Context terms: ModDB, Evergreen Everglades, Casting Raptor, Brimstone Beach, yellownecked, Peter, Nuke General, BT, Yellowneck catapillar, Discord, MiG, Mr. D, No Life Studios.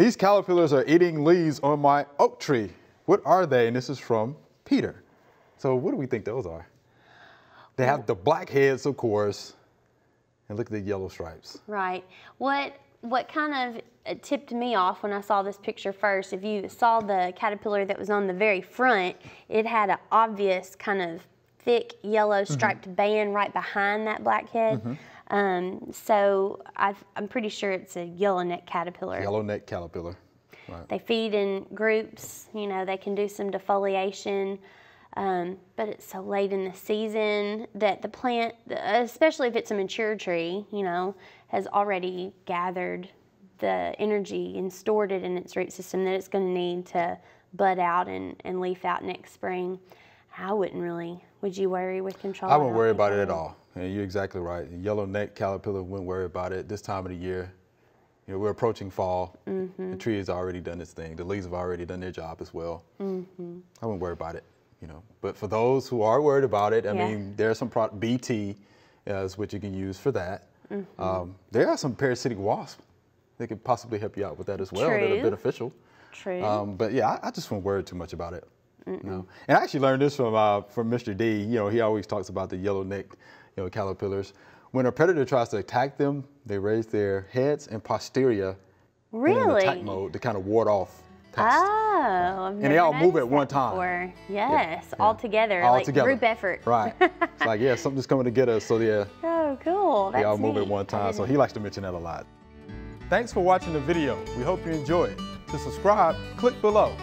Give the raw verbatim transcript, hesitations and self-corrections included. These caterpillars are eating leaves on my oak tree. What are they? And this is from Peter. So what do we think those are? They have the black heads, of course, and look at the yellow stripes. Right. What what kind of tipped me off when I saw this picture first, if you saw the caterpillar that was on the very front, it had an obvious kind of thick yellow striped mm-hmm. band right behind that black head. Mm-hmm. Um, so I've, I'm pretty sure it's a yellow-necked caterpillar. Yellow-necked caterpillar, right. They feed in groups, you know, they can do some defoliation, um, but it's so late in the season that the plant, especially if it's a mature tree, you know, has already gathered the energy and stored it in its root system that it's going to need to bud out and, and leaf out next spring. I wouldn't really. Would you worry with control? I wouldn't worry about it at all. And you're exactly right. Yellow-necked caterpillar, wouldn't worry about it this time of the year. You know, we're approaching fall. Mm-hmm. The tree has already done its thing. The leaves have already done their job as well. Mm-hmm. I wouldn't worry about it, you know. But for those who are worried about it, I yeah. mean, there's some pro B T is what you can use for that. Mm-hmm. um, there are some parasitic wasps that could possibly help you out with that as well. True. That are beneficial. True. Um, but yeah, I, I just wouldn't worry too much about it. Mm-mm. No. And I actually learned this from uh, from Mister D. You know, he always talks about the yellow-necked, you know, caterpillars. When a predator tries to attack them, they raise their heads and posterior really? in an attack mode to kind of ward off pests. Oh, yeah. I've never and they all move at one time. Before. Yes, yeah. all together, all like together. Group effort. Right. It's like, yeah, something's coming to get us. So yeah. Oh, cool. That's they all move neat. At one time. So he likes to mention that a lot. Thanks for watching the video. We hope you enjoyed. To subscribe, click below.